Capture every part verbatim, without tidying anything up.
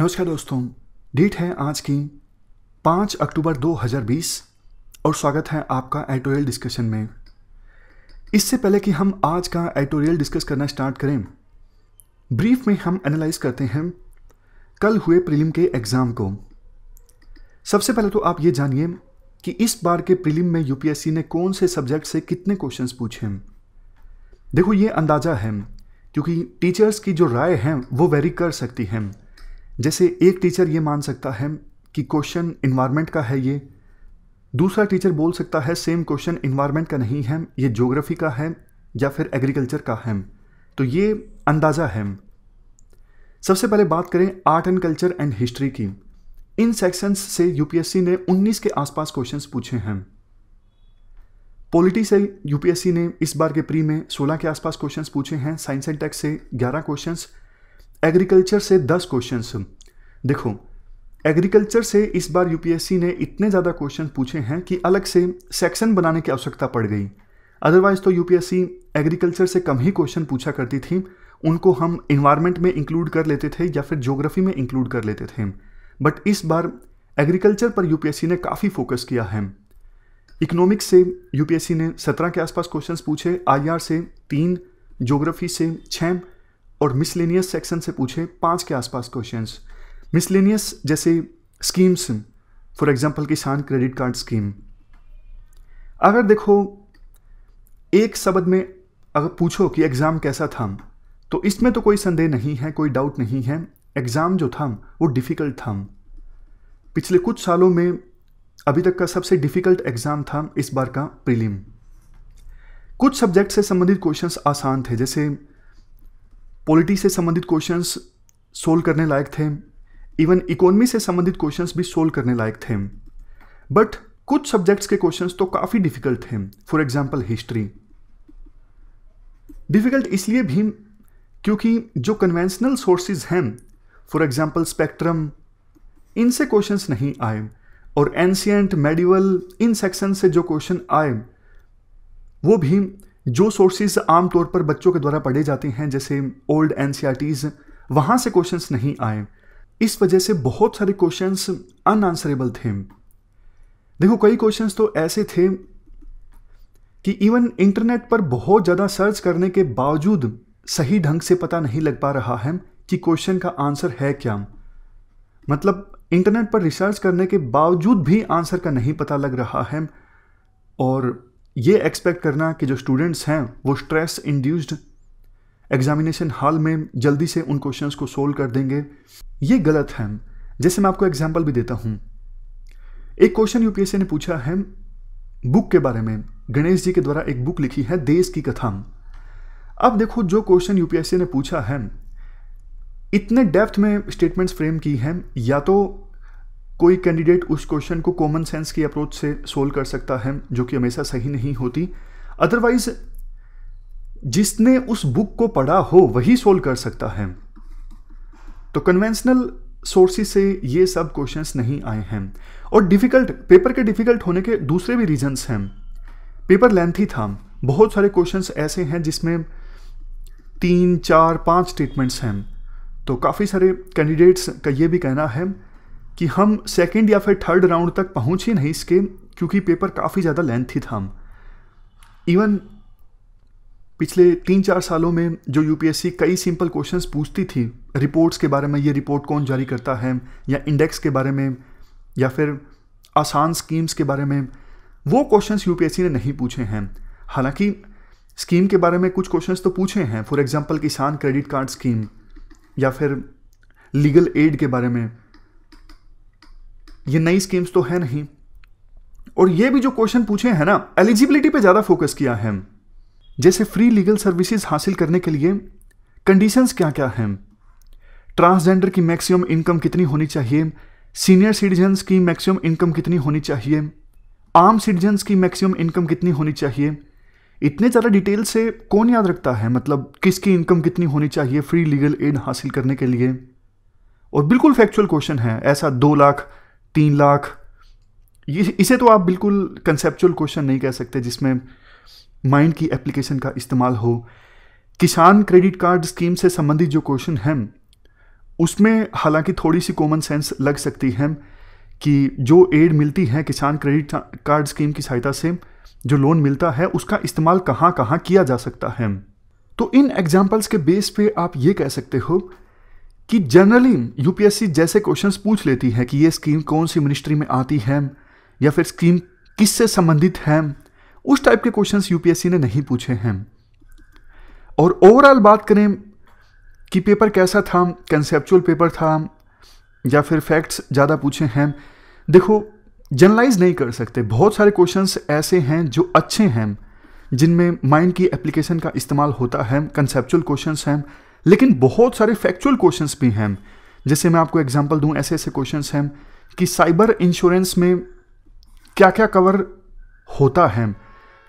नमस्कार दोस्तों, डेट है आज की पाँच अक्टूबर दो हज़ार बीस और स्वागत है आपका एडिटोरियल डिस्कशन में। इससे पहले कि हम आज का एडिटोरियल डिस्कस करना स्टार्ट करें, ब्रीफ में हम एनालाइज करते हैं कल हुए प्रीलिम के एग्ज़ाम को। सबसे पहले तो आप ये जानिए कि इस बार के प्रीलिम में यूपीएससी ने कौन से सब्जेक्ट से कितने क्वेश्चंस पूछे। देखो ये अंदाज़ा है क्योंकि टीचर्स की जो राय है वो वेरी कर सकती है। जैसे एक टीचर ये मान सकता है कि क्वेश्चन इन्वायरमेंट का है ये, दूसरा टीचर बोल सकता है सेम क्वेश्चन इन्वायरमेंट का नहीं है, ये ज्योग्राफी का है या फिर एग्रीकल्चर का है। तो ये अंदाज़ा है। सबसे पहले बात करें art and culture and history की। इन सेक्शंस से यूपीएससी ने उन्नीस के आसपास क्वेश्चंस पूछे हैं। पॉलिटी से यूपीएससी ने इस बार के प्री में सोलह के आसपास क्वेश्चंस पूछे हैं। साइंस एंड टेक से ग्यारह क्वेश्चंस, एग्रीकल्चर से दस क्वेश्चंस। देखो एग्रीकल्चर से इस बार यूपीएससी ने इतने ज़्यादा क्वेश्चन पूछे हैं कि अलग से सेक्शन बनाने की आवश्यकता पड़ गई। अदरवाइज तो यूपीएससी एग्रीकल्चर से कम ही क्वेश्चन पूछा करती थी, उनको हम इन्वायरमेंट में इंक्लूड कर लेते थे या फिर ज्योग्राफी में इंक्लूड कर लेते थे। बट इस बार एग्रीकल्चर पर यूपीएससी ने काफ़ी फोकस किया है। इकोनॉमिक्स से यूपीएससी ने सत्रह के आसपास क्वेश्चंस पूछे, आईआर से तीन, ज्योग्राफी से छः और मिसलेनियस सेक्शन से पूछे पाँच के आसपास क्वेश्चंस। मिसलेनियस जैसे schemes, for example Kisan credit card scheme. अगर देखो एक शब्द में अगर पूछो कि एग्ज़ाम कैसा था, तो इसमें तो कोई संदेह नहीं है, कोई डाउट नहीं है। एग्ज़ाम जो था वो डिफ़िकल्ट था। पिछले कुछ सालों में अभी तक का सबसे डिफ़िकल्ट एग्ज़ाम था इस बार का प्रीलिम। कुछ सब्जेक्ट से संबंधित क्वेश्चंस आसान थे, जैसे पॉलिटी से संबंधित क्वेश्चंस सोल्व करने लायक थे, इवन इकोनॉमी से संबंधित क्वेश्चंस भी सोल्व करने लायक थे। बट कुछ सब्जेक्ट्स के क्वेश्चंस तो काफ़ी डिफ़िकल्ट थे। फॉर एग्जाम्पल हिस्ट्री डिफ़िकल्ट इसलिए भी क्योंकि जो कन्वेंशनल सोर्सेज हैं, फॉर एग्जांपल स्पेक्ट्रम, इनसे क्वेश्चंस नहीं आए और एंशियंट, मेडिवल, इन सेक्शन से जो क्वेश्चन आए वो भी जो सोर्सेज आमतौर पर बच्चों के द्वारा पढ़े जाते हैं, जैसे ओल्ड एनसीईआरटीज, वहाँ से क्वेश्चंस नहीं आए। इस वजह से बहुत सारे क्वेश्चंस अनआंसरेबल थे। देखो कई क्वेश्चंस तो ऐसे थे कि इवन इंटरनेट पर बहुत ज़्यादा सर्च करने के बावजूद सही ढंग से पता नहीं लग पा रहा है कि क्वेश्चन का आंसर है क्या। मतलब इंटरनेट पर रिसर्च करने के बावजूद भी आंसर का नहीं पता लग रहा है, और ये एक्सपेक्ट करना कि जो स्टूडेंट्स हैं वो स्ट्रेस इंड्यूस्ड एग्जामिनेशन हॉल में जल्दी से उन क्वेश्चंस को सोल्व कर देंगे, ये गलत है। जैसे मैं आपको एग्जाम्पल भी देता हूँ। एक क्वेश्चन यूपीएससी ने पूछा है बुक के बारे में। गणेश जी के द्वारा एक बुक लिखी है देश की कथा। अब देखो जो क्वेश्चन यूपीएससी ने पूछा है, इतने डेप्थ में स्टेटमेंट्स फ्रेम की हैं, या तो कोई कैंडिडेट उस क्वेश्चन को कॉमन सेंस की अप्रोच से सोल्व कर सकता है जो कि हमेशा सही नहीं होती, अदरवाइज जिसने उस बुक को पढ़ा हो वही सोल्व कर सकता है। तो कन्वेंशनल सोर्सेज से ये सब क्वेश्चंस नहीं आए हैं। और डिफ़िकल्ट पेपर के डिफ़िकल्ट होने के दूसरे भी रीजन्स हैं। पेपर लेंथी था, बहुत सारे क्वेश्चंस ऐसे हैं जिसमें तीन चार पाँच स्टेटमेंट्स हैं। तो काफ़ी सारे कैंडिडेट्स का ये भी कहना है कि हम सेकंड या फिर थर्ड राउंड तक पहुंच ही नहीं इसके, क्योंकि पेपर काफ़ी ज़्यादा लेंथी था। इवन पिछले तीन चार सालों में जो यूपीएससी कई सिंपल क्वेश्चंस पूछती थी, रिपोर्ट्स के बारे में, ये रिपोर्ट कौन जारी करता है, या इंडेक्स के बारे में, या फिर आसान स्कीम्स के बारे में, वो क्वेश्चंस यूपीएससी ने नहीं पूछे हैं। हालांकि स्कीम के बारे में कुछ क्वेश्चंस तो पूछे हैं, for example Kisan credit card scheme या फिर लीगल एड के बारे में। ये नई स्कीम्स तो है नहीं। और ये भी जो क्वेश्चन पूछे हैं ना, एलिजिबिलिटी पे ज़्यादा फोकस किया है। जैसे फ्री लीगल सर्विसेज हासिल करने के लिए कंडीशंस क्या क्या हैं, ट्रांसजेंडर की मैक्सिमम इनकम कितनी होनी चाहिए, सीनियर सिटीजन्स की मैक्सिमम इनकम कितनी होनी चाहिए, आम सिटीजन्स की मैक्सिमम इनकम कितनी होनी चाहिए। इतने ज़्यादा डिटेल से कौन याद रखता है, मतलब किसकी इनकम कितनी होनी चाहिए फ्री लीगल एड हासिल करने के लिए। और बिल्कुल फैक्चुअल क्वेश्चन है, ऐसा दो लाख तीन लाख ये इसे तो आप बिल्कुल कंसेप्चुअल क्वेश्चन नहीं कह सकते जिसमें माइंड की एप्लीकेशन का इस्तेमाल हो। किसान क्रेडिट कार्ड स्कीम से संबंधित जो क्वेश्चन हैं उसमें हालांकि थोड़ी सी कॉमन सेंस लग सकती है कि जो एड मिलती है किसान क्रेडिट कार्ड स्कीम की सहायता से, जो लोन मिलता है उसका इस्तेमाल कहाँ कहाँ किया जा सकता है। तो इन एग्जाम्पल्स के बेस पे आप ये कह सकते हो कि जनरली यूपीएससी जैसे क्वेश्चंस पूछ लेती है कि ये स्कीम कौन सी मिनिस्ट्री में आती है या फिर स्कीम किससे संबंधित है, उस टाइप के क्वेश्चंस यूपीएससी ने नहीं पूछे हैं। और ओवरऑल बात करें कि पेपर कैसा था, कंसेप्चुअल पेपर था या फिर फैक्ट्स ज़्यादा पूछे हैं, देखो जनरलाइज नहीं कर सकते। बहुत सारे क्वेश्चंस ऐसे हैं जो अच्छे हैं, जिनमें माइंड की एप्लीकेशन का इस्तेमाल होता है, कंसेप्चुअल क्वेश्चंस हैं, लेकिन बहुत सारे फैक्चुअल क्वेश्चंस भी हैं। जैसे मैं आपको एग्जांपल दूं, ऐसे ऐसे क्वेश्चंस हैं कि साइबर इंश्योरेंस में क्या क्या कवर होता है,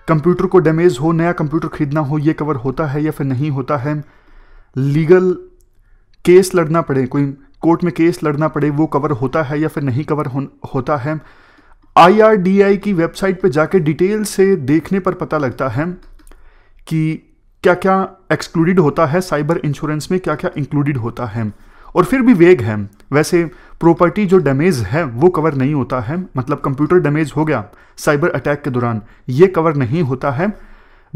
कंप्यूटर को डैमेज हो, नया कंप्यूटर खरीदना हो, ये कवर होता है या फिर नहीं होता है, लीगल केस लड़ना पड़े, कोई कोर्ट में केस लड़ना पड़े, वो कवर होता है या फिर नहीं कवर हो, होता है। आई आर डी आई की वेबसाइट पे जाके डिटेल से देखने पर पता लगता है कि क्या क्या एक्सक्लूडेड होता है साइबर इंश्योरेंस में, क्या क्या इंक्लूडेड होता है, और फिर भी वेग है। वैसे प्रॉपर्टी जो डैमेज है वो कवर नहीं होता है, मतलब कंप्यूटर डैमेज हो गया साइबर अटैक के दौरान, ये कवर नहीं होता है।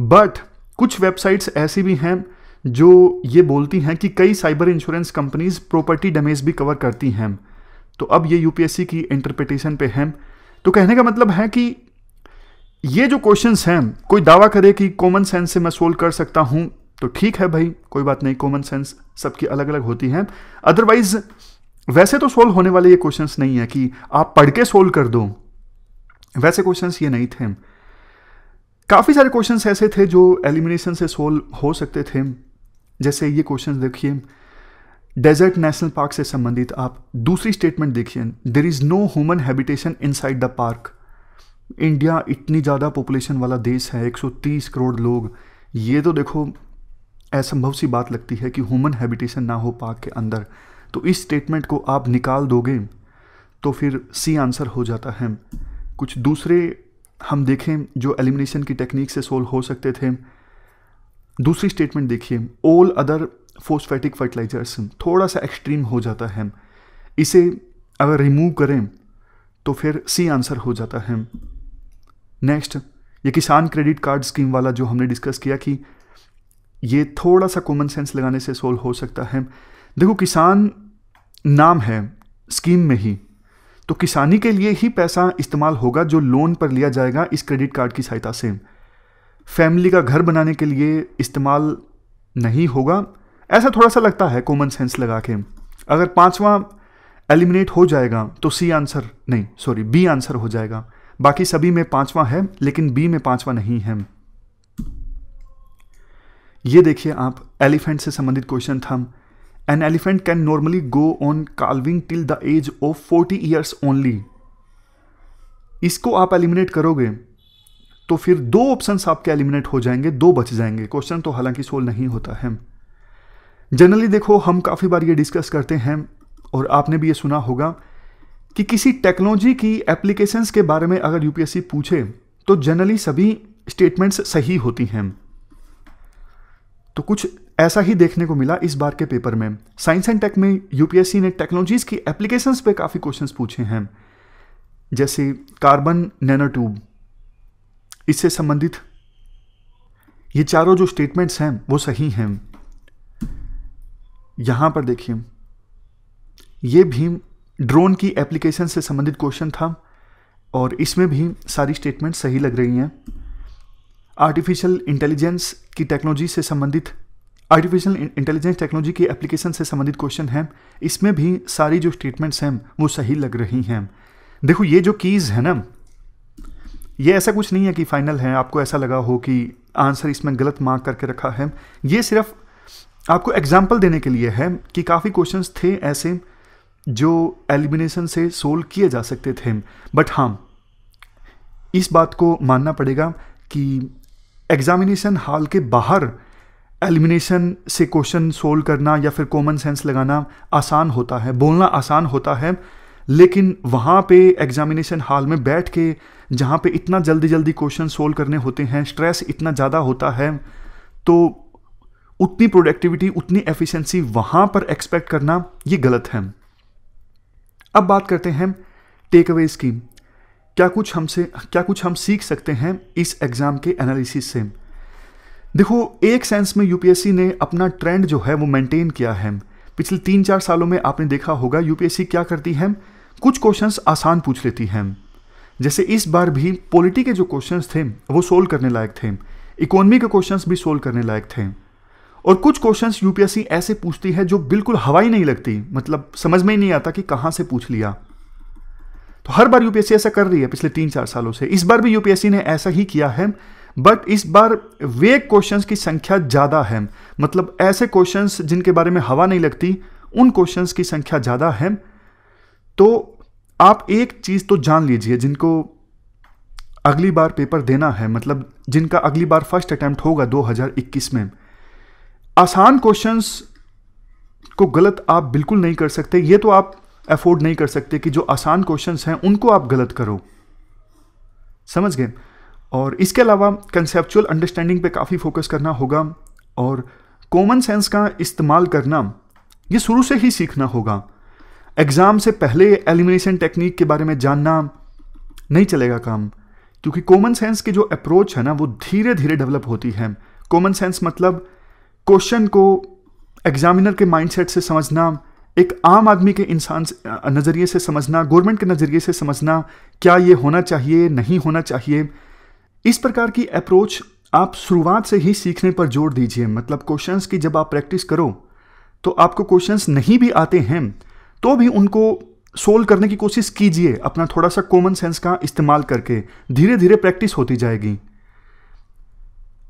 बट कुछ वेबसाइट्स ऐसी भी हैं जो ये बोलती हैं कि कई cyber insurance companies property damage भी कवर करती हैं। तो अब ये यूपीएससी की इंटरप्रिटेशन पे है। तो कहने का मतलब है कि ये जो क्वेश्चंस हैं, कोई दावा करे कि कॉमन सेंस से मैं सोल्व कर सकता हूं तो ठीक है भाई, कोई बात नहीं, कॉमन सेंस सबकी अलग अलग होती है। अदरवाइज वैसे तो सोल्व होने वाले ये क्वेश्चंस नहीं है कि आप पढ़ के सोल्व कर दो, वैसे क्वेश्चंस ये नहीं थे। काफ़ी सारे क्वेश्चंस ऐसे थे जो एलिमिनेशन से सोल्व हो सकते थे। जैसे ये क्वेश्चंस देखिए, डेजर्ट नेशनल पार्क से संबंधित। आप दूसरी स्टेटमेंट देखिए, there is no human habitation inside the park. India इतनी ज़्यादा पॉपुलेशन वाला देश है, एक सौ तीस करोड़ लोग, ये तो देखो असंभव सी बात लगती है कि ह्यूमन हैबिटेशन ना हो पार्क के अंदर। तो इस स्टेटमेंट को आप निकाल दोगे तो फिर सी आंसर हो जाता है। कुछ दूसरे हम देखें जो एलिमिनेशन की टेक्निक से सोल्व हो सकते थे। दूसरी स्टेटमेंट देखिए, ऑल अदर फोस्फेटिक फर्टिलाइजर्स, थोड़ा सा एक्सट्रीम हो जाता है, इसे अगर रिमूव करें तो फिर सी आंसर हो जाता है। नेक्स्ट, ये किसान क्रेडिट कार्ड स्कीम वाला जो हमने डिस्कस किया कि ये थोड़ा सा कॉमन सेंस लगाने से सोल्व हो सकता है। देखो किसान नाम है स्कीम में ही, तो किसानी के लिए ही पैसा इस्तेमाल होगा जो लोन पर लिया जाएगा इस क्रेडिट कार्ड की सहायता से, फैमिली का घर बनाने के लिए इस्तेमाल नहीं होगा, ऐसा थोड़ा सा लगता है कॉमन सेंस लगा के। अगर पांचवा एलिमिनेट हो जाएगा तो सी आंसर नहीं सॉरी बी आंसर हो जाएगा। बाकी सभी में पांचवा है लेकिन बी में पांचवा नहीं है। ये देखिए आप, एलिफेंट से संबंधित क्वेश्चन था, an elephant can normally go on calving till the age of forty years only. इसको आप एलिमिनेट करोगे तो फिर दो ऑप्शंस आपके एलिमिनेट हो जाएंगे, दो बच जाएंगे। क्वेश्चन तो हालांकि सोल्व नहीं होता है। जनरली देखो हम काफ़ी बार ये डिस्कस करते हैं और आपने भी ये सुना होगा कि किसी टेक्नोलॉजी की एप्लीकेशंस के बारे में अगर यूपीएससी पूछे तो जनरली सभी स्टेटमेंट्स सही होती हैं। तो कुछ ऐसा ही देखने को मिला इस बार के पेपर में। साइंस एंड टेक में यूपीएससी ने टेक्नोलॉजीज़ की एप्लीकेशंस पे काफ़ी क्वेश्चंस पूछे हैं, जैसे कार्बन नैनो ट्यूब, इससे संबंधित ये चारों जो स्टेटमेंट्स हैं वो सही हैं। यहाँ पर देखिए, ये भी ड्रोन की एप्लीकेशन से संबंधित क्वेश्चन था और इसमें भी सारी स्टेटमेंट सही लग रही हैं। आर्टिफिशियल इंटेलिजेंस की टेक्नोलॉजी से संबंधित आर्टिफिशियल इंटेलिजेंस टेक्नोलॉजी की एप्लीकेशन से संबंधित क्वेश्चन है, इसमें भी सारी जो स्टेटमेंट्स हैं वो सही लग रही हैं। देखो ये जो कीज़ है ना, ये ऐसा कुछ नहीं है कि फाइनल है, आपको ऐसा लगा हो कि आंसर इसमें गलत मार्क करके रखा है। ये सिर्फ आपको एग्जाम्पल देने के लिए है कि काफ़ी क्वेश्चंस थे ऐसे जो एलिमिनेशन से सोल्व किए जा सकते थे। बट हाँ, इस बात को मानना पड़ेगा कि एग्जामिनेशन हॉल के बाहर एलिमिनेशन से क्वेश्चन सोल्व करना या फिर कॉमन सेंस लगाना आसान होता है, बोलना आसान होता है, लेकिन वहाँ पे एग्जामिनेशन हॉल में बैठ के जहाँ पे इतना जल्दी जल्दी क्वेश्चन सोल्व करने होते हैं, स्ट्रेस इतना ज़्यादा होता है, तो उतनी प्रोडक्टिविटी उतनी एफिशिएंसी वहां पर एक्सपेक्ट करना ये गलत है। अब बात करते हैं टेकअवेज की, क्या कुछ हमसे क्या कुछ हम सीख सकते हैं इस एग्ज़ाम के एनालिसिस से। देखो, एक सेंस में यूपीएससी ने अपना ट्रेंड जो है वो मेंटेन किया है। पिछले तीन चार सालों में आपने देखा होगा यूपीएससी क्या करती है, कुछ क्वेश्चंस आसान पूछ लेती हैं। जैसे इस बार भी पॉलिटी के जो क्वेश्चंस थे वो सोल्व करने लायक थे, इकोनॉमी के क्वेश्चंस भी सोल्व करने लायक थे, और कुछ क्वेश्चंस यूपीएससी ऐसे पूछती है जो बिल्कुल हवाई नहीं लगती, मतलब समझ में ही नहीं आता कि कहाँ से पूछ लिया। तो हर बार यूपीएससी ऐसा कर रही है पिछले तीन चार सालों से, इस बार भी यूपीएससी ने ऐसा ही किया है, बट इस बार वेग क्वेश्चंस की संख्या ज़्यादा है, मतलब ऐसे क्वेश्चंस जिनके बारे में हवा नहीं लगती उन क्वेश्चंस की संख्या ज़्यादा है। तो आप एक चीज़ तो जान लीजिए, जिनको अगली बार पेपर देना है, मतलब जिनका अगली बार फर्स्ट अटैम्प्ट होगा दो हज़ार इक्कीस में, आसान क्वेश्चंस को गलत आप बिल्कुल नहीं कर सकते। ये तो आप अफोर्ड नहीं कर सकते कि जो आसान क्वेश्चंस हैं उनको आप गलत करो, समझ गए। और इसके अलावा कंसेप्चुअल अंडरस्टैंडिंग पे काफ़ी फोकस करना होगा, और कॉमन सेंस का इस्तेमाल करना ये शुरू से ही सीखना होगा। एग्ज़ाम से पहले एलिमिनेशन टेक्निक के बारे में जानना नहीं चलेगा काम, क्योंकि कॉमन सेंस की जो अप्रोच है ना वो धीरे धीरे डेवलप होती है। कॉमन सेंस मतलब क्वेश्चन को एग्जामिनर के माइंडसेट से समझना, एक आम आदमी के इंसान नज़रिए से समझना, गवर्नमेंट के नज़रिए से समझना, क्या ये होना चाहिए नहीं होना चाहिए, इस प्रकार की अप्रोच आप शुरुआत से ही सीखने पर जोर दीजिए। मतलब क्वेश्चंस की जब आप प्रैक्टिस करो तो आपको क्वेश्चंस नहीं भी आते हैं तो भी उनको सोल्व करने की कोशिश कीजिए, अपना थोड़ा सा कॉमन सेंस का इस्तेमाल करके, धीरे धीरे प्रैक्टिस होती जाएगी।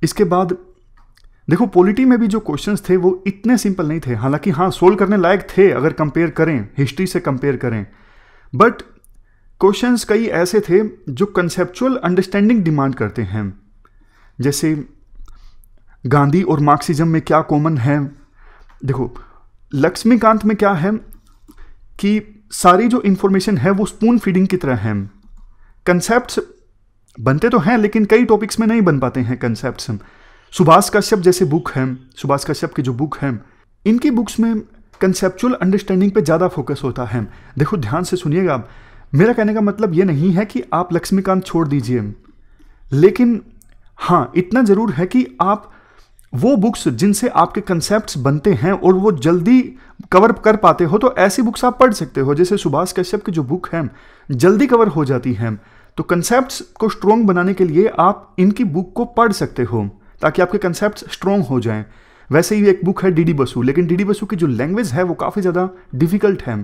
इसके बाद देखो, पॉलिटी में भी जो क्वेश्चंस थे वो इतने सिंपल नहीं थे, हालांकि हाँ सोल्व करने लायक थे अगर कंपेयर करें, हिस्ट्री से कंपेयर करें, बट क्वेश्चंस कई ऐसे थे जो कंसेप्चुअल अंडरस्टैंडिंग डिमांड करते हैं। जैसे गांधी और मार्क्सिज्म में क्या कॉमन है, देखो लक्ष्मीकांत में क्या है कि सारी जो इन्फॉर्मेशन है वो स्पून फीडिंग की तरह है। कंसेप्ट्स बनते तो हैं लेकिन कई टॉपिक्स में नहीं बन पाते हैं कंसेप्ट्स। सुभाष कश्यप जैसे बुक हैं, सुभाष कश्यप की जो बुक हैं, इनकी बुक्स में कंसेप्चुअल अंडरस्टैंडिंग पे ज़्यादा फोकस होता है। देखो ध्यान से सुनिएगा, मेरा कहने का मतलब ये नहीं है कि आप लक्ष्मीकांत छोड़ दीजिए, लेकिन हाँ इतना ज़रूर है कि आप वो बुक्स जिनसे आपके कंसेप्ट्स बनते हैं और वो जल्दी कवर कर पाते हो तो ऐसी बुक्स आप पढ़ सकते हो। जैसे सुभाष कश्यप की जो बुक है जल्दी कवर हो जाती है, तो कंसेप्ट्स को स्ट्रॉन्ग बनाने के लिए आप इनकी बुक को पढ़ सकते हो ताकि आपके कंसेप्ट्स स्ट्रॉन्ग हो जाएं। वैसे ही एक बुक है डीडी बसु, लेकिन डीडी बसु की जो लैंग्वेज है वो काफ़ी ज़्यादा डिफ़िकल्ट है,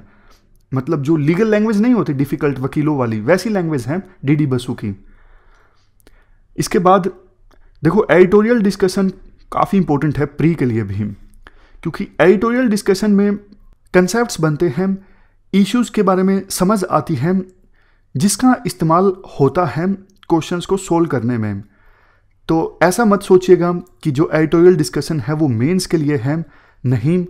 मतलब जो लीगल लैंग्वेज नहीं होती डिफ़िकल्ट वकीलों वाली, वैसी लैंग्वेज है डीडी बसु की। इसके बाद देखो एडिटोरियल डिस्कशन काफ़ी इंपॉर्टेंट है प्री के लिए भी, क्योंकि एडिटोरियल डिस्कशन में कंसेप्ट्स बनते हैं, इश्यूज़ के बारे में समझ आती है जिसका इस्तेमाल होता है क्वेश्चंस को सोल्व करने में। तो ऐसा मत सोचिएगा कि जो एडिटोरियल डिस्कशन है वो मेंस के लिए है, नहीं।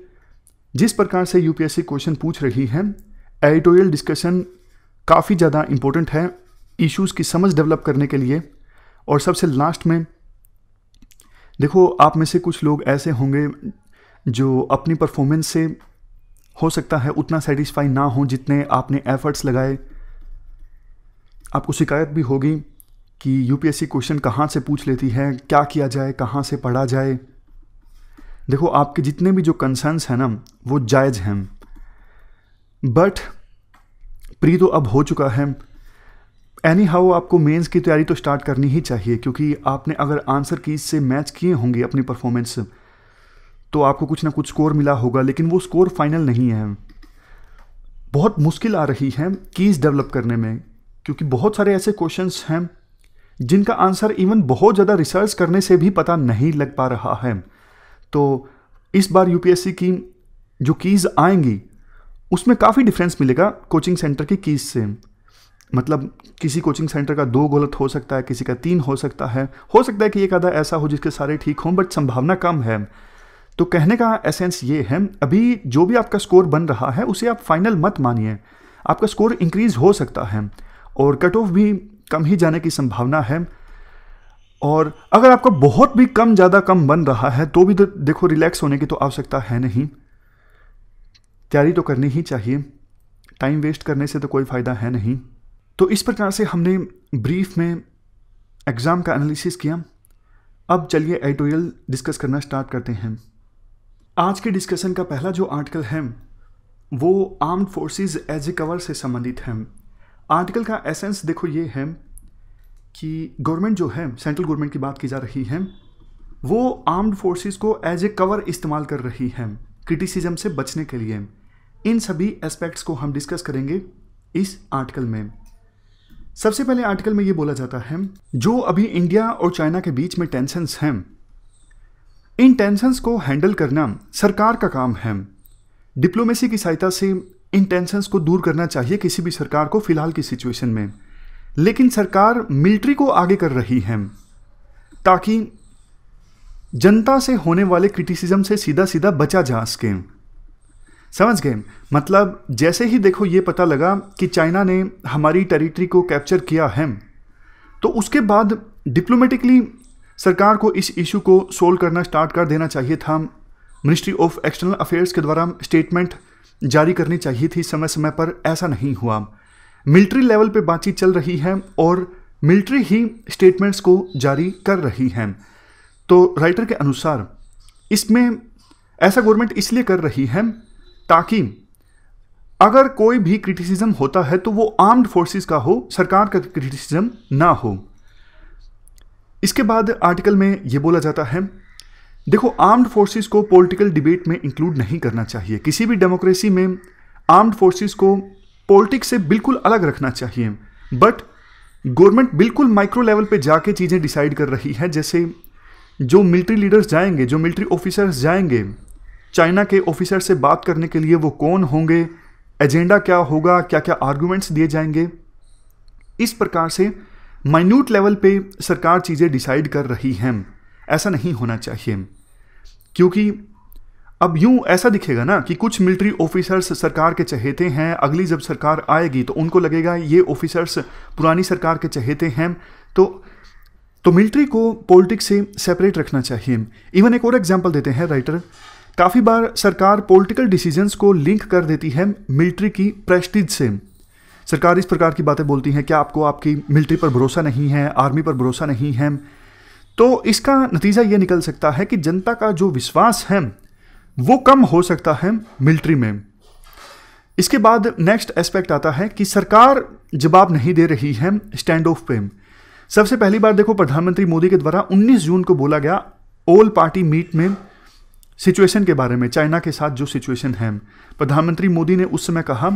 जिस प्रकार से यूपीएससी क्वेश्चन पूछ रही है, एडिटोरियल डिस्कशन काफ़ी ज़्यादा इम्पोर्टेंट है इश्यूज़ की समझ डेवलप करने के लिए। और सबसे लास्ट में देखो, आप में से कुछ लोग ऐसे होंगे जो अपनी परफॉर्मेंस से हो सकता है उतना सेटिस्फाई ना हो जितने आपने एफर्ट्स लगाए। आपको शिकायत भी होगी कि यूपीएससी क्वेश्चन कहाँ से पूछ लेती है, क्या किया जाए, कहाँ से पढ़ा जाए। देखो आपके जितने भी जो कंसर्न्स हैं ना वो जायज़ हैं, बट प्री तो अब हो चुका है, एनी हाउ आपको मेंस की तैयारी तो स्टार्ट करनी ही चाहिए, क्योंकि आपने अगर आंसर कीज से मैच किए होंगे अपनी परफॉर्मेंस तो आपको कुछ ना कुछ स्कोर मिला होगा, लेकिन वो स्कोर फाइनल नहीं है। बहुत मुश्किल आ रही है कीज डेवलप करने में, क्योंकि बहुत सारे ऐसे क्वेश्चंस हैं जिनका आंसर इवन बहुत ज़्यादा रिसर्च करने से भी पता नहीं लग पा रहा है। तो इस बार यूपीएससी की जो कीज़ आएंगी उसमें काफ़ी डिफरेंस मिलेगा कोचिंग सेंटर की कीज़ से, मतलब किसी कोचिंग सेंटर का दो गलत हो सकता है, किसी का तीन हो सकता है, हो सकता है कि एक आधा ऐसा हो जिसके सारे ठीक हों, बट संभावना कम है। तो कहने का एसेंस ये है, अभी जो भी आपका स्कोर बन रहा है उसे आप फाइनल मत मानिए, आपका स्कोर इंक्रीज़ हो सकता है और कट ऑफ भी कम ही जाने की संभावना है। और अगर आपका बहुत भी कम ज़्यादा कम बन रहा है तो भी देखो रिलैक्स होने की तो आवश्यकता है नहीं, तैयारी तो करनी ही चाहिए, टाइम वेस्ट करने से तो कोई फ़ायदा है नहीं। तो इस प्रकार से हमने ब्रीफ में एग्ज़ाम का एनालिसिस किया। अब चलिए एडिटोरियल डिस्कस करना स्टार्ट करते हैं। आज के डिस्कशन का पहला जो आर्टिकल है वो armed forces as a cover से संबंधित है। आर्टिकल का एसेंस देखो ये है कि गवर्नमेंट जो है, सेंट्रल गवर्नमेंट की बात की जा रही है, वो आर्म्ड फोर्सेस को एज ए कवर इस्तेमाल कर रही है क्रिटिसिज्म से बचने के लिए। इन सभी एस्पेक्ट्स को हम डिस्कस करेंगे इस आर्टिकल में। सबसे पहले आर्टिकल में ये बोला जाता है जो अभी इंडिया और चाइना के बीच में टेंशंस हैं, इन टेंशंस को हैंडल करना सरकार का काम है। डिप्लोमेसी की सहायता से इन टेंशंस को दूर करना चाहिए किसी भी सरकार को फिलहाल की सिचुएशन में, लेकिन सरकार मिलिट्री को आगे कर रही है ताकि जनता से होने वाले क्रिटिसिज्म से सीधा सीधा बचा जा सके। समझ गए? मतलब जैसे ही देखो ये पता लगा कि चाइना ने हमारी टेरिटरी को कैप्चर किया है तो उसके बाद डिप्लोमेटिकली सरकार को इस इशू को सोल्व करना स्टार्ट कर देना चाहिए था। मिनिस्ट्री ऑफ एक्सटर्नल अफेयर्स के द्वारा स्टेटमेंट जारी करनी चाहिए थी समय समय पर, ऐसा नहीं हुआ। मिलिट्री लेवल पे बातचीत चल रही है और मिलिट्री ही स्टेटमेंट्स को जारी कर रही है। तो राइटर के अनुसार इसमें ऐसा गवर्नमेंट इसलिए कर रही है ताकि अगर कोई भी क्रिटिसिज्म होता है तो वो आर्म्ड फोर्सेस का हो, सरकार का क्रिटिसिज्म ना हो। इसके बाद आर्टिकल में ये बोला जाता है देखो आर्म्ड फोर्सेस को पॉलिटिकल डिबेट में इंक्लूड नहीं करना चाहिए। किसी भी डेमोक्रेसी में आर्म्ड फोर्सेस को पॉलिटिक्स से बिल्कुल अलग रखना चाहिए, बट गवर्नमेंट बिल्कुल माइक्रो लेवल पे जाके चीज़ें डिसाइड कर रही है। जैसे जो मिलिट्री लीडर्स जाएंगे, जो मिलिट्री ऑफिसर्स जाएंगे चाइना के ऑफिसर से बात करने के लिए, वो कौन होंगे, एजेंडा क्या होगा, क्या क्या आर्गूमेंट्स दिए जाएंगे, इस प्रकार से माइन्यूट लेवल पे सरकार चीज़ें डिसाइड कर रही हैं। ऐसा नहीं होना चाहिए, क्योंकि अब यूँ ऐसा दिखेगा ना कि कुछ मिलिट्री ऑफिसर्स सरकार के चहेते हैं, अगली जब सरकार आएगी तो उनको लगेगा ये ऑफिसर्स पुरानी सरकार के चहेते हैं। तो तो मिलिट्री को पॉलिटिक्स से सेपरेट रखना चाहिए। इवन एक और एग्जाम्पल देते हैं राइटर, काफ़ी बार सरकार पॉलिटिकल डिसीजंस को लिंक कर देती है मिलिट्री की प्रेस्टीज से। सरकार इस प्रकार की बातें बोलती है, क्या आपको आपकी मिलिट्री पर भरोसा नहीं है, आर्मी पर भरोसा नहीं है। तो इसका नतीजा ये निकल सकता है कि जनता का जो विश्वास है वो कम हो सकता है मिलिट्री में। इसके बाद नेक्स्ट एस्पेक्ट आता है कि सरकार जवाब नहीं दे रही है स्टैंड ऑफ पे। सबसे पहली बार देखो प्रधानमंत्री मोदी के द्वारा उन्नीस जून को बोला गया ऑल पार्टी मीट में सिचुएशन के बारे में, चाइना के साथ जो सिचुएशन है। प्रधानमंत्री मोदी ने उस समय कहा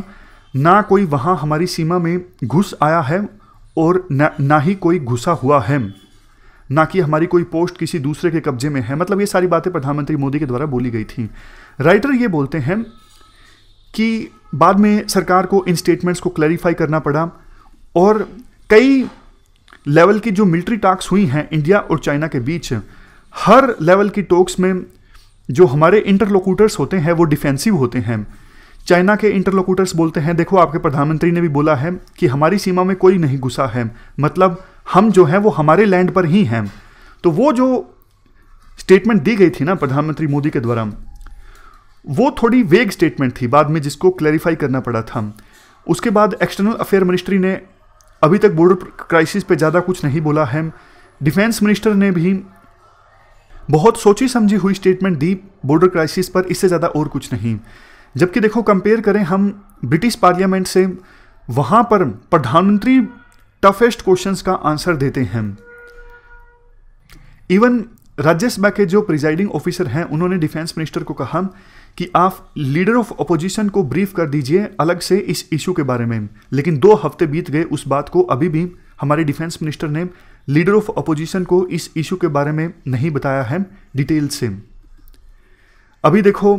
ना कोई वहाँ हमारी सीमा में घुस आया है और ना, ना ही कोई घुसा हुआ है, ना कि हमारी कोई पोस्ट किसी दूसरे के कब्जे में है। मतलब ये सारी बातें प्रधानमंत्री मोदी के द्वारा बोली गई थी। राइटर ये बोलते हैं कि बाद में सरकार को इन स्टेटमेंट्स को क्लैरिफाई करना पड़ा और कई लेवल की जो मिलिट्री टॉक्स हुई हैं इंडिया और चाइना के बीच, हर लेवल की टॉक्स में जो हमारे इंटरलोकूटर्स होते हैं वो डिफेंसिव होते हैं। चाइना के इंटरलोकूटर्स बोलते हैं देखो आपके प्रधानमंत्री ने भी बोला है कि हमारी सीमा में कोई नहीं घुसा है, मतलब हम जो हैं वो हमारे लैंड पर ही हैं। तो वो जो स्टेटमेंट दी गई थी ना प्रधानमंत्री मोदी के द्वारा, वो थोड़ी वेग स्टेटमेंट थी, बाद में जिसको क्लैरिफाई करना पड़ा था। उसके बाद एक्सटर्नल अफेयर मिनिस्ट्री ने अभी तक बॉर्डर क्राइसिस पे ज़्यादा कुछ नहीं बोला है। डिफेंस मिनिस्टर ने भी बहुत सोची समझी हुई स्टेटमेंट दी बॉर्डर क्राइसिस पर, इससे ज़्यादा और कुछ नहीं। जबकि देखो कंपेयर करें हम ब्रिटिश पार्लियामेंट से, वहाँ पर प्रधानमंत्री टफेस्ट क्वेश्चंस का आंसर देते हैं। इवन राज्यसभा के जो प्रिजाइडिंग ऑफिसर हैं उन्होंने डिफेंस मिनिस्टर को कहा कि आप लीडर ऑफ अपोजिशन को ब्रीफ कर दीजिए अलग से इस इशू के बारे में, लेकिन दो हफ्ते बीत गए उस बात को, अभी भी हमारे डिफेंस मिनिस्टर ने लीडर ऑफ अपोजिशन को इस इशू के बारे में नहीं बताया है डिटेल से। अभी देखो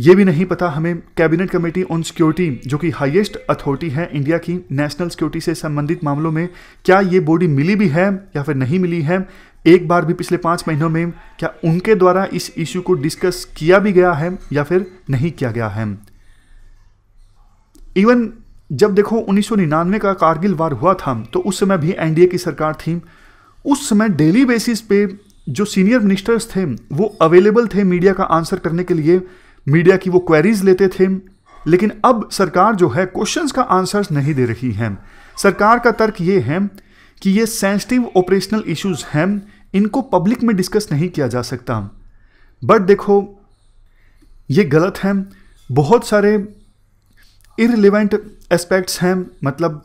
ये भी नहीं पता हमें कैबिनेट कमेटी ऑन सिक्योरिटी, जो कि हाईएस्ट अथॉरिटी है इंडिया की नेशनल सिक्योरिटी से संबंधित मामलों में, क्या ये बॉडी मिली भी है या फिर नहीं मिली है, एक बार भी पिछले पाँच महीनों में क्या उनके द्वारा इस इश्यू को डिस्कस किया भी गया है या फिर नहीं किया गया है। इवन जब देखो उन्नीस सौ निन्यानवे का कारगिल वार हुआ था तो उस समय भी एनडीए की सरकार थी, उस समय डेली बेसिस पे जो सीनियर मिनिस्टर्स थे वो अवेलेबल थे मीडिया का आंसर करने के लिए, मीडिया की वो क्वेरीज लेते थे। लेकिन अब सरकार जो है क्वेश्चंस का आंसर्स नहीं दे रही है। सरकार का तर्क ये है कि ये सेंसिटिव ऑपरेशनल इश्यूज हैं, इनको पब्लिक में डिस्कस नहीं किया जा सकता। बट देखो ये गलत है। बहुत सारे इररिलेवेंट एस्पेक्ट्स हैं, मतलब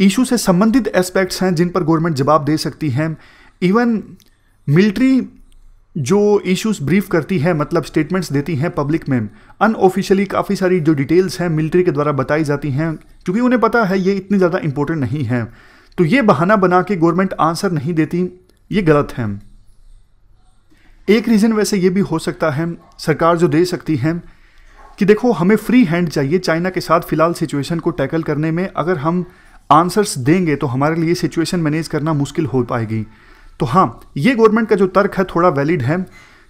इशू से संबंधित एस्पेक्ट्स हैं जिन पर गवर्नमेंट जवाब दे सकती है। इवन मिलिट्री जो इश्यूज ब्रीफ करती है, मतलब स्टेटमेंट्स देती हैं पब्लिक में, अनऑफिशियली काफ़ी सारी जो डिटेल्स हैं मिलिट्री के द्वारा बताई जाती हैं, क्योंकि उन्हें पता है ये इतनी ज़्यादा इंपॉर्टेंट नहीं है। तो ये बहाना बना के गवर्नमेंट आंसर नहीं देती, ये गलत है। एक रीज़न वैसे ये भी हो सकता है सरकार जो दे सकती है कि देखो हमें फ्री हैंड चाहिए चाइना के साथ फिलहाल सिचुएशन को टैकल करने में। अगर हम आंसर्स देंगे तो हमारे लिए सिचुएशन मैनेज करना मुश्किल हो पाएगी। तो हाँ, ये गवर्नमेंट का जो तर्क है थोड़ा वैलिड है।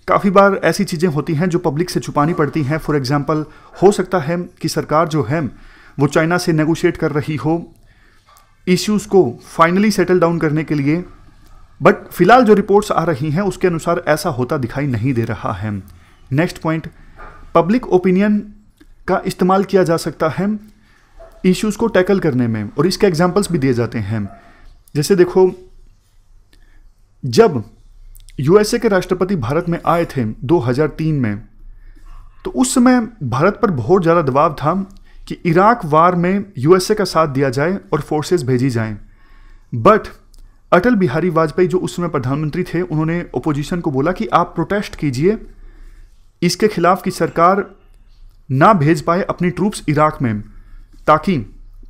काफ़ी बार ऐसी चीज़ें होती हैं जो पब्लिक से छुपानी पड़ती हैं। फॉर एग्जांपल, हो सकता है कि सरकार जो है वो चाइना से नेगोशिएट कर रही हो इश्यूज़ को फाइनली सेटल डाउन करने के लिए, बट फिलहाल जो रिपोर्ट्स आ रही हैं उसके अनुसार ऐसा होता दिखाई नहीं दे रहा है। नेक्स्ट पॉइंट, पब्लिक ओपिनियन का इस्तेमाल किया जा सकता है इश्यूज़ को टैकल करने में, और इसके एग्जाम्पल्स भी दिए जाते हैं। जैसे देखो, जब यूएसए के राष्ट्रपति भारत में आए थे दो हज़ार तीन में, तो उस समय भारत पर बहुत ज़्यादा दबाव था कि इराक वार में यूएसए का साथ दिया जाए और फोर्सेस भेजी जाएं। बट अटल बिहारी वाजपेयी जो उस समय प्रधानमंत्री थे, उन्होंने ओपोजिशन को बोला कि आप प्रोटेस्ट कीजिए इसके खिलाफ कि सरकार ना भेज पाए अपनी ट्रूप्स इराक में, ताकि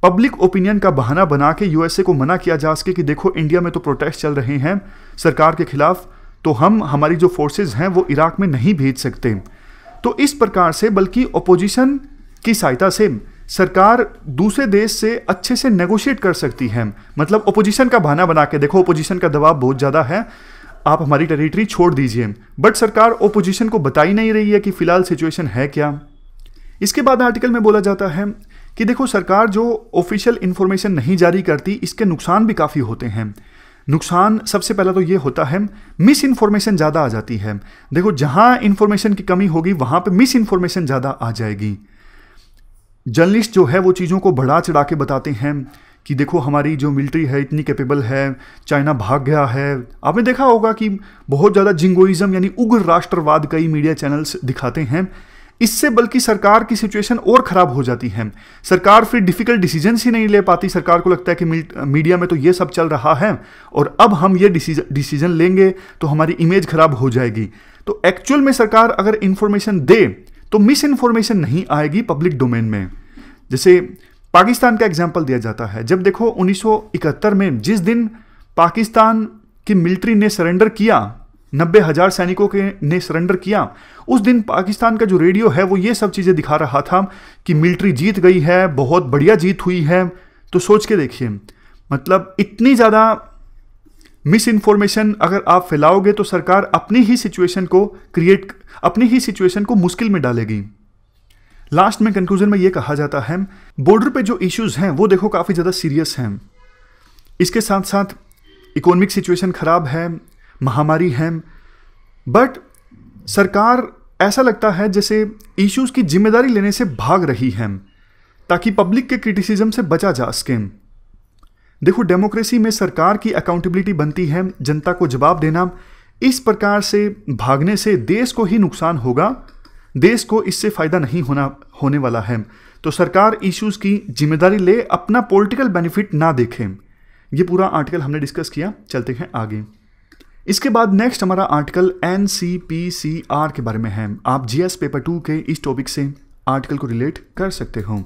पब्लिक ओपिनियन का बहाना बना के यूएसए को मना किया जा सके कि देखो इंडिया में तो प्रोटेस्ट चल रहे हैं सरकार के खिलाफ, तो हम हमारी जो फोर्सेस हैं वो इराक में नहीं भेज सकते। तो इस प्रकार से, बल्कि ओपोजिशन की सहायता से सरकार दूसरे देश से अच्छे से नेगोशिएट कर सकती है। मतलब ओपोजिशन का बहाना बना के, देखो ओपोजिशन का दबाव बहुत ज़्यादा है, आप हमारी टेरिटरी छोड़ दीजिए। बट सरकार ओपोजिशन को बता ही नहीं रही है कि फ़िलहाल सिचुएशन है क्या। इसके बाद आर्टिकल में बोला जाता है कि देखो सरकार जो ऑफिशियल इन्फॉर्मेशन नहीं जारी करती, इसके नुकसान भी काफ़ी होते हैं। नुकसान सबसे पहला तो ये होता है मिस इन्फॉर्मेशन ज़्यादा आ जाती है। देखो जहाँ इन्फॉर्मेशन की कमी होगी वहाँ पे मिस इन्फॉर्मेशन ज़्यादा आ जाएगी। जर्नलिस्ट जो है वो चीज़ों को बढ़ा चढ़ा के बताते हैं कि देखो हमारी जो मिलिट्री है इतनी कैपेबल है, चाइना भाग गया है। आपने देखा होगा कि बहुत ज़्यादा जिंगोइज़म यानी उग्र राष्ट्रवाद कई मीडिया चैनल्स दिखाते हैं। इससे बल्कि सरकार की सिचुएशन और ख़राब हो जाती है। सरकार फिर डिफ़िकल्ट डिसीजंस ही नहीं ले पाती। सरकार को लगता है कि मीडिया में तो ये सब चल रहा है और अब हम ये डिसीजन लेंगे तो हमारी इमेज ख़राब हो जाएगी। तो एक्चुअल में सरकार अगर इन्फॉर्मेशन दे तो मिस इन्फॉर्मेशन नहीं आएगी पब्लिक डोमेन में। जैसे पाकिस्तान का एग्जाम्पल दिया जाता है। जब देखो उन्नीस सौ इकहत्तर में जिस दिन पाकिस्तान की मिलिट्री ने सरेंडर किया, नब्बे हज़ार सैनिकों के ने सरेंडर किया, उस दिन पाकिस्तान का जो रेडियो है वो ये सब चीज़ें दिखा रहा था कि मिलिट्री जीत गई है, बहुत बढ़िया जीत हुई है। तो सोच के देखिए, मतलब इतनी ज़्यादा मिस इन्फॉर्मेशन अगर आप फैलाओगे तो सरकार अपनी ही सिचुएशन को क्रिएट अपनी ही सिचुएशन को मुश्किल में डालेगी। लास्ट में कंक्लूजन में ये कहा जाता है बॉर्डर पर जो इश्यूज़ हैं वो देखो काफ़ी ज़्यादा सीरियस हैं। इसके साथ साथ इकोनॉमिक सिचुएशन ख़राब है, महामारी है, बट सरकार ऐसा लगता है जैसे इश्यूज़ की जिम्मेदारी लेने से भाग रही है ताकि पब्लिक के क्रिटिसिज्म से बचा जा सके। देखो डेमोक्रेसी में सरकार की अकाउंटेबिलिटी बनती है, जनता को जवाब देना। इस प्रकार से भागने से देश को ही नुकसान होगा, देश को इससे फ़ायदा नहीं होना होने वाला है। तो सरकार इश्यूज़ की जिम्मेदारी ले, अपना पॉलिटिकल बेनिफिट ना देखें। ये पूरा आर्टिकल हमने डिस्कस किया, चलते हैं आगे। इसके बाद नेक्स्ट हमारा article N C P C R के बारे में है। आप जीएस पेपर टू के इस टॉपिक से आर्टिकल को रिलेट कर सकते हो।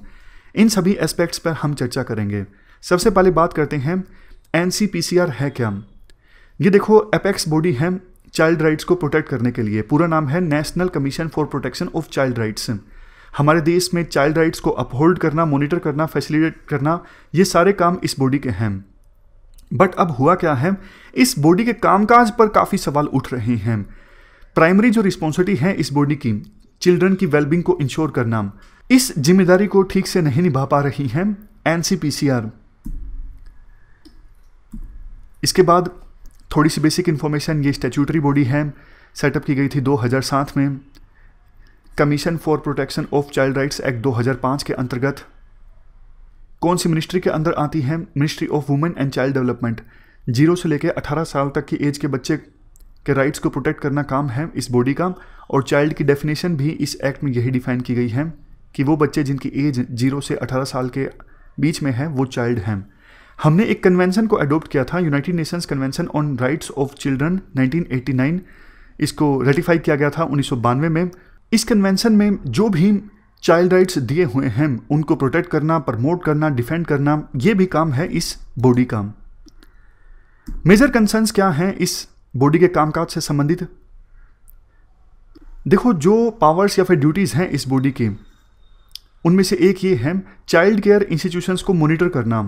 इन सभी एस्पेक्ट्स पर हम चर्चा करेंगे। सबसे पहले बात करते हैं N C P C R है क्या। ये देखो एपेक्स बॉडी है चाइल्ड राइट्स को प्रोटेक्ट करने के लिए। पूरा नाम है national commission for protection of child rights. हमारे देश में चाइल्ड राइट्स को अपहोल्ड करना, मॉनिटर करना, फैसिलिटेट करना, ये सारे काम इस बॉडी के हैं। बट अब हुआ क्या है, इस बॉडी के कामकाज पर काफ़ी सवाल उठ रहे हैं। प्राइमरी जो रिस्पॉन्सिबिलिटी है इस बॉडी की, चिल्ड्रन की वेलबींग को इंश्योर करना, इस जिम्मेदारी को ठीक से नहीं निभा पा रही है N C P C R. इसके बाद थोड़ी सी बेसिक इन्फॉर्मेशन, ये स्टैट्यूटरी बॉडी है, सेटअप की गई थी दो हज़ार सात में। Commission for protection of child rights act दो हज़ार पाँच के अंतर्गत कौन सी मिनिस्ट्री के अंदर आती है? Ministry of women and child development. Zero से लेकर अठारह साल तक की एज के बच्चे के राइट्स को प्रोटेक्ट करना काम है इस बॉडी का, और चाइल्ड की डेफिनेशन भी इस एक्ट में यही डिफाइन की गई है कि वो बच्चे जिनकी एज जीरो से अठारह साल के बीच में है वो चाइल्ड हैं। हमने एक कन्वेंशन को अडॉप्ट किया था, United Nations convention on rights of children nineteen eighty nine, इसको रेटिफाई किया गया था उन्नीस सौ बानवे में। इस कन्वेंशन में जो भी चाइल्ड राइट्स दिए हुए हैं उनको प्रोटेक्ट करना, प्रमोट करना, डिफेंड करना, ये भी काम है इस बॉडी का। मेजर कंसर्न्स क्या हैं इस बॉडी के कामकाज से संबंधित? देखो, जो पावर्स या फिर ड्यूटीज़ हैं इस बॉडी की, उनमें से एक ये है चाइल्ड केयर इंस्टीट्यूशंस को मॉनिटर करना।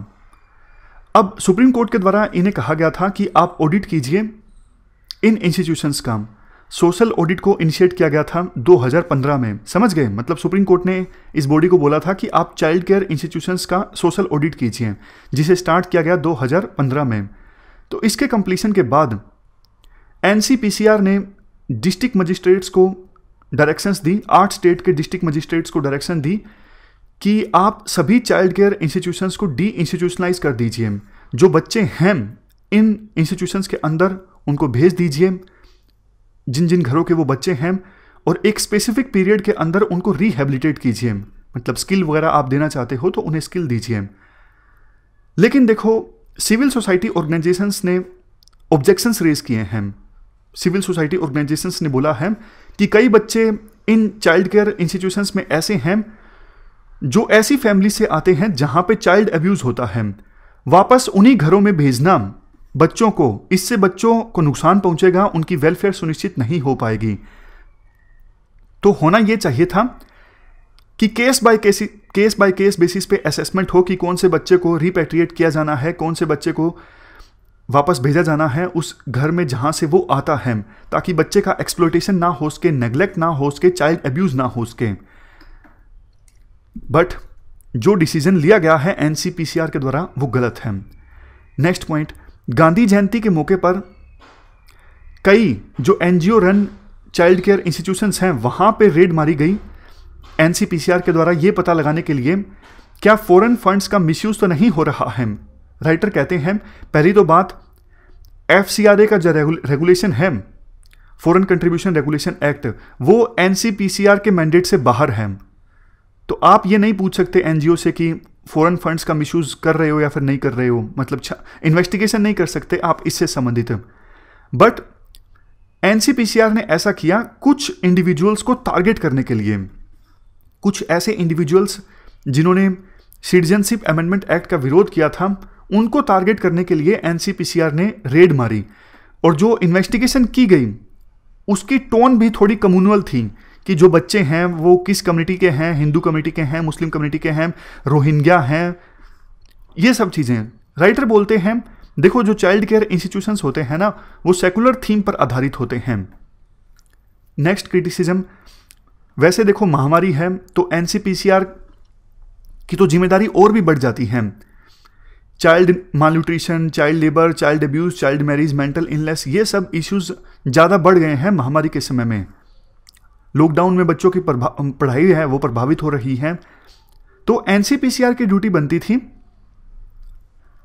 अब सुप्रीम कोर्ट के द्वारा इन्हें कहा गया था कि आप ऑडिट कीजिए इन इंस्टीट्यूशंस का। सोशल ऑडिट को इनिशिएट किया गया था दो हज़ार पंद्रह में, समझ गए? मतलब सुप्रीम कोर्ट ने इस बॉडी को बोला था कि आप चाइल्ड केयर इंस्टीट्यूशंस का सोशल ऑडिट कीजिए, जिसे स्टार्ट किया गया दो हज़ार पंद्रह में। तो इसके कंप्लीशन के बाद एनसीपीसीआर ने डिस्ट्रिक्ट मजिस्ट्रेट्स को डायरेक्शंस दी, आठ स्टेट के डिस्ट्रिक्ट मजिस्ट्रेट्स को डायरेक्शन दी कि आप सभी चाइल्ड केयर इंस्टीट्यूशंस को डी इंस्टीट्यूशनलाइज कर दीजिए। जो बच्चे हैं इन इंस्टीट्यूशंस के अंदर उनको भेज दीजिए जिन जिन घरों के वो बच्चे हैं, और एक स्पेसिफिक पीरियड के अंदर उनको रिहेबिलिटेट कीजिए। मतलब स्किल वगैरह आप देना चाहते हो तो उन्हें स्किल दीजिए। लेकिन देखो, सिविल सोसाइटी ऑर्गेनाइजेशंस ने ऑब्जेक्शंस रेज किए हैं। सिविल सोसाइटी ऑर्गेनाइजेशंस ने बोला है कि कई बच्चे इन चाइल्ड केयर इंस्टीट्यूशंस में ऐसे हैं जो ऐसी फैमिली से आते हैं जहां पे चाइल्ड अब्यूज़ होता है। वापस उन्हीं घरों में भेजना बच्चों को, इससे बच्चों को नुकसान पहुंचेगा, उनकी वेलफेयर सुनिश्चित नहीं हो पाएगी। तो होना यह चाहिए था कि case by case case by case basis पे असेसमेंट हो कि कौन से बच्चे को रिपेट्रिएट किया जाना है, कौन से बच्चे को वापस भेजा जाना है उस घर में जहाँ से वो आता है, ताकि बच्चे का एक्सप्लॉयटेशन ना हो सके, नेगलेक्ट ना हो सके, चाइल्ड अब्यूज़ ना हो सके। बट जो डिसीजन लिया गया है एनसीपीसीआर के द्वारा वो गलत है। नेक्स्ट पॉइंट, गांधी जयंती के मौके पर कई जो NGO run child care institutions हैं वहाँ पे रेड मारी गई एनसीपीसीआर के द्वारा ये पता लगाने के लिए क्या फॉरेन फंड्स का मिसयूज तो नहीं हो रहा है। राइटर कहते हैं पहली तो बात एफसीआरए का जो रेगुलेशन है, फॉरेन कंट्रीब्यूशन रेगुलेशन एक्ट, वो एनसीपीसीआर के मैंडेट से बाहर है। तो आप ये नहीं पूछ सकते एनजीओ से कि फॉरेन फंड्स का मिसयूज कर रहे हो या फिर नहीं कर रहे हो, मतलब इन्वेस्टिगेशन नहीं कर सकते आप इससे संबंधित। बट एनसीपीसीआर ने ऐसा किया कुछ इंडिविजुअल्स को टारगेट करने के लिए, कुछ ऐसे इंडिविजुअल्स जिन्होंने सिटीजनशिप अमेंडमेंट एक्ट का विरोध किया था, उनको टारगेट करने के लिए एनसीपीसीआर ने रेड मारी। और जो इन्वेस्टिगेशन की गई उसकी टोन भी थोड़ी कम्युनल थी कि जो बच्चे हैं वो किस कम्युनिटी के हैं, हिंदू कम्युनिटी के हैं, मुस्लिम कम्युनिटी के हैं, रोहिंग्या हैं, ये सब चीज़ें। राइटर बोलते हैं देखो, जो चाइल्ड केयर इंस्टीट्यूशंस होते हैं ना वो सेकुलर थीम पर आधारित होते हैं। नेक्स्ट क्रिटिसिज्म, वैसे देखो महामारी है तो एनसीपीसीआर की तो जिम्मेदारी और भी बढ़ जाती है। Child malnutrition, child labour, child abuse, child marriage, mental illness, ये सब इश्यूज़ ज़्यादा बढ़ गए हैं महामारी के समय में। लॉकडाउन में बच्चों की पढ़ाई है वो प्रभावित हो रही है। तो एनसीपीसीआर की ड्यूटी बनती थी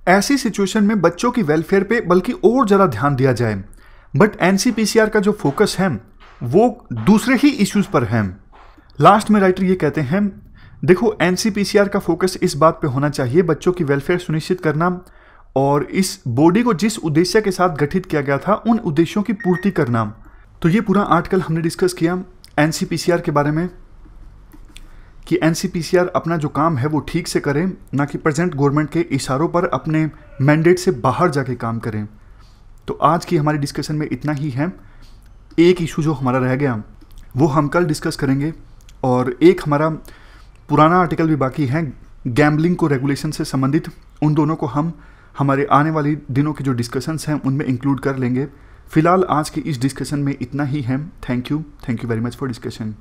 ऐसी सिचुएशन में बच्चों की वेलफेयर पे बल्कि और ज़्यादा ध्यान दिया जाए। बट एनसीपीसीआर का जो फोकस है वो दूसरे ही इश्यूज़ पर है। लास्ट में राइटर ये कहते हैं देखो, एनसीपीसीआर का फोकस इस बात पे होना चाहिए बच्चों की वेलफेयर सुनिश्चित करना, और इस बॉडी को जिस उद्देश्य के साथ गठित किया गया था उन उद्देश्यों की पूर्ति करना। तो ये पूरा आर्टिकल हमने डिस्कस किया एनसीपीसीआर के बारे में कि एनसीपीसीआर अपना जो काम है वो ठीक से करें, ना कि प्रेजेंट गवर्नमेंट के इशारों पर अपने मैंडेट से बाहर जाके काम करें। तो आज की हमारी डिस्कशन में इतना ही है। एक इशू जो हमारा रह गया वो हम कल डिस्कस करेंगे, और एक हमारा पुराना आर्टिकल भी बाकी है गैम्बलिंग को रेगुलेशन से संबंधित, उन दोनों को हम हमारे आने वाले दिनों की जो डिस्कशंस हैं उनमें इंक्लूड कर लेंगे। फिलहाल आज की इस डिस्कशन में इतना ही है। Thank you, thank you very much for discussion.